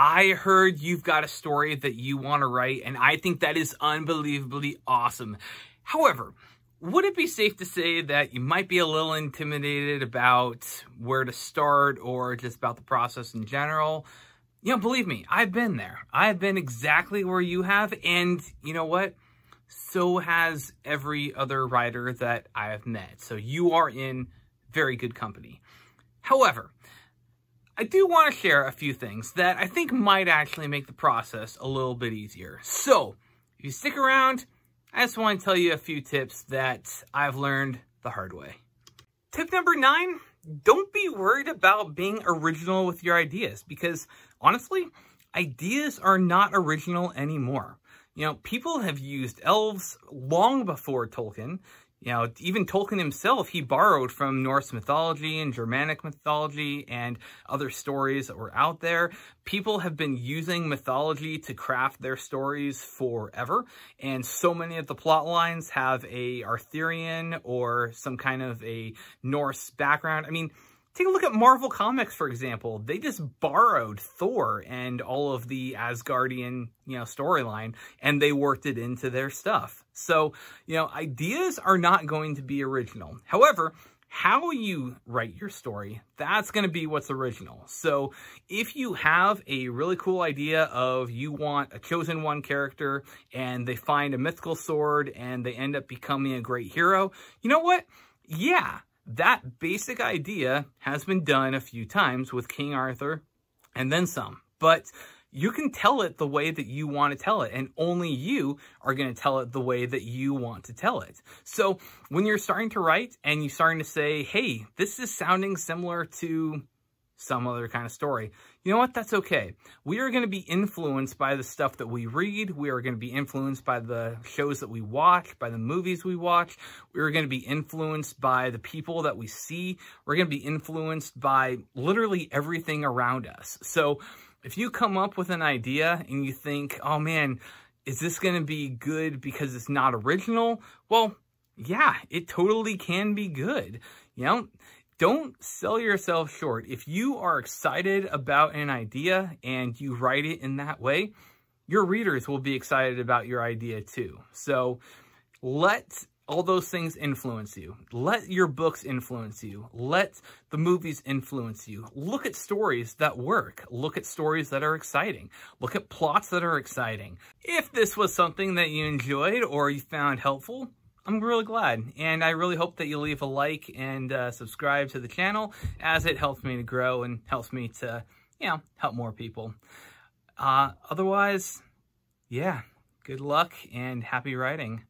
I heard you've got a story that you want to write, and I think that is unbelievably awesome. However, would it be safe to say that you might be a little intimidated about where to start or just about the process in general? You know, believe me, I've been there. I've been exactly where you have, and you know what? So has every other writer that I have met. So you are in very good company. However, I do want to share a few things that I think might actually make the process a little bit easier. So if you stick around, I just want to tell you a few tips that I've learned the hard way. Tip number 9, don't be worried about being original with your ideas, because honestly, ideas are not original anymore. You know, people have used elves long before Tolkien. You know, even Tolkien himself, he borrowed from Norse mythology and Germanic mythology and other stories that were out there. People have been using mythology to craft their stories forever, and so many of the plot lines have an Arthurian or some kind of a Norse background. I mean, take a look at Marvel Comics, for example. They just borrowed Thor and all of the Asgardian, you know, storyline, and they worked it into their stuff. So, you know, ideas are not going to be original. However, how you write your story, that's going to be what's original. So if you have a really cool idea of you want a chosen one character and they find a mythical sword and they end up becoming a great hero, you know what? Yeah, that basic idea has been done a few times with King Arthur and then some. But you can tell it the way that you want to tell it, and only you are going to tell it the way that you want to tell it. So when you're starting to write and you're starting to say, hey, this is sounding similar to some other kind of story, you know what? That's okay. We are going to be influenced by the stuff that we read. We are going to be influenced by the shows that we watch, by the movies we watch. We are going to be influenced by the people that we see. We're going to be influenced by literally everything around us. So if you come up with an idea and you think, oh man, is this going to be good because it's not original? Well, yeah, it totally can be good. You know, don't sell yourself short. If you are excited about an idea and you write it in that way, your readers will be excited about your idea too. So let all those things influence you. Let your books influence you. Let the movies influence you. Look at stories that work. Look at stories that are exciting. Look at plots that are exciting. If this was something that you enjoyed or you found helpful, I'm really glad, and I really hope that you leave a like and subscribe to the channel, as it helps me to grow and helps me to, you know, help more people. Otherwise, yeah, good luck and happy writing.